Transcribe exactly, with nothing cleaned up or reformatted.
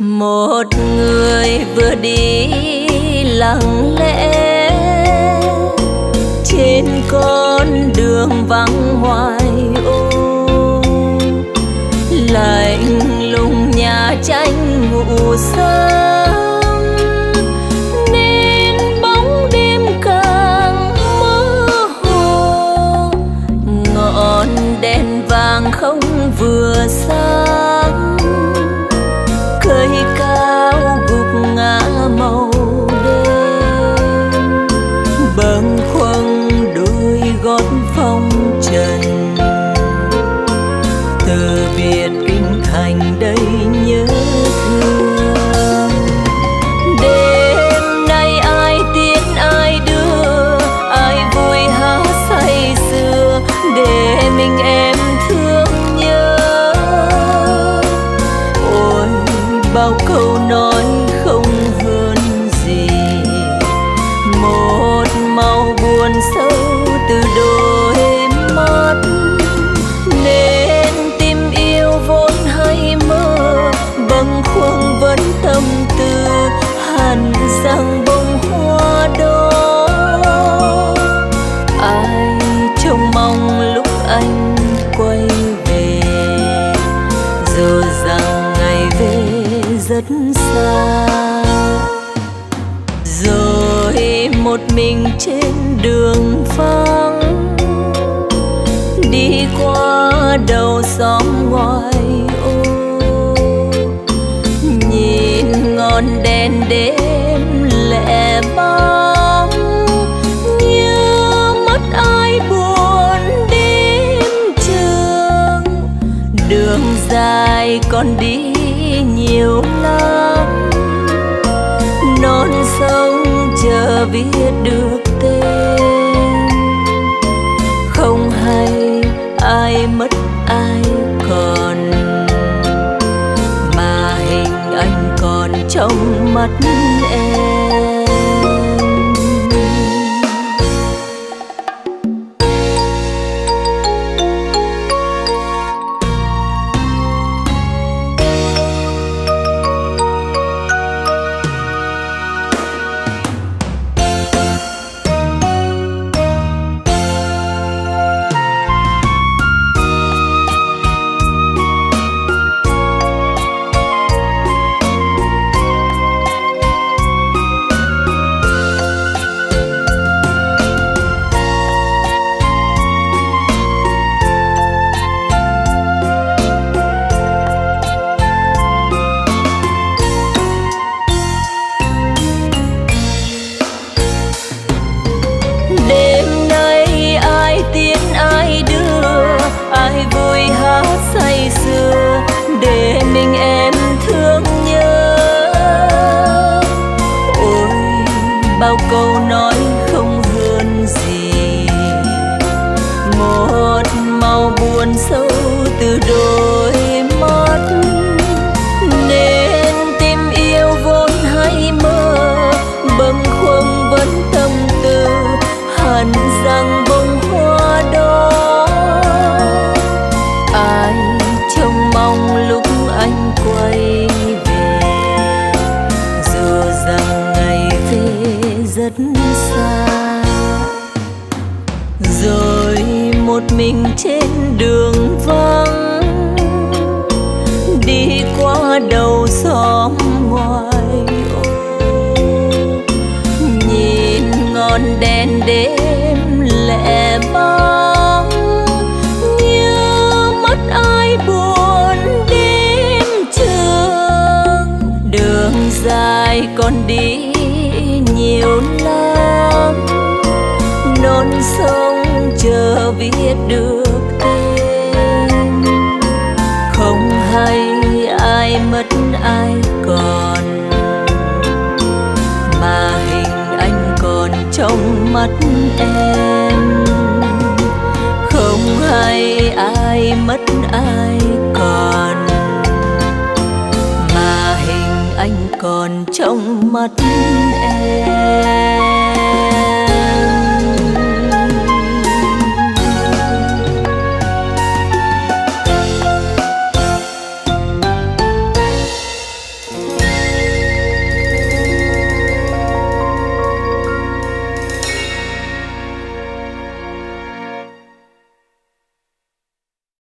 Một người vừa đi lặng lẽ trên con đường vắng ngoài ô, lạnh lùng nhà tranh ngủ sớm nên bóng đêm càng mơ hồ, ngọn đèn vàng không vừa sáng cây cao gục ngã màu đêm, bâng khuâng đôi gót phong trần từ biệt kinh thành đây nhớ thương. Đêm nay ai tiến ai đưa, ai vui háo say xưa để mình em thương nhớ. Ôi bao câu nói không hơn gì, một màu buồn sâu từ đôi mắt, nên tim yêu vốn hay mơ bâng khuâng vẫn tâm tư hằn rằng bông hoa đó. Ai trông mong lúc anh quay về, giờ rằng ngày về rất xa rồi, một mình trên đường vắng đi qua đầu xóm ngoài ô, nhìn ngọn đèn đêm lẻ bóng như mất ai buồn đêm trường. Đường dài còn đi nhiều lắm, non sông chờ biết được tên, không hay ai mất ai còn mà hình anh còn trong mắt em. Mình trên đường vắng đi qua đầu xóm ngoài ô, nhìn ngọn đèn đêm lẻ bóng như mất ai buồn đêm trường. Đường dài còn đi nhiều lắm, non sông chờ biết được tên, không hay ai mất ai còn mà hình anh còn trong mắt em, không hay ai mất ai còn mà hình anh còn trong mắt em.